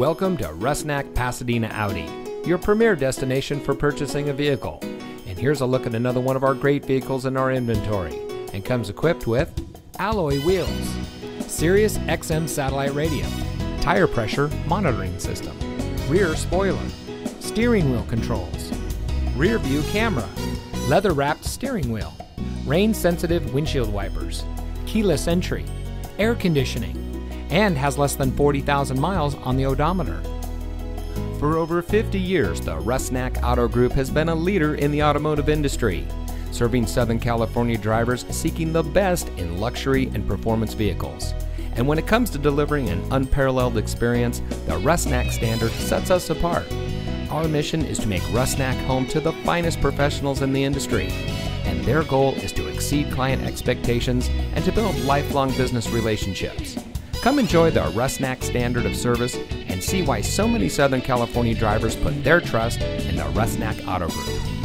Welcome to Rusnak Pasadena Audi, your premier destination for purchasing a vehicle. And here's a look at another one of our great vehicles in our inventory, and comes equipped with alloy wheels, Sirius XM satellite radio, tire pressure monitoring system, rear spoiler, steering wheel controls, rear view camera, leather wrapped steering wheel, rain sensitive windshield wipers, keyless entry, air conditioning, and has less than 40,000 miles on the odometer. For over 50 years, the Rusnak Auto Group has been a leader in the automotive industry, serving Southern California drivers seeking the best in luxury and performance vehicles. And when it comes to delivering an unparalleled experience, the Rusnak standard sets us apart. Our mission is to make Rusnak home to the finest professionals in the industry, and their goal is to exceed client expectations and to build lifelong business relationships. Come enjoy the Rusnak standard of service and see why so many Southern California drivers put their trust in the Rusnak Auto Group.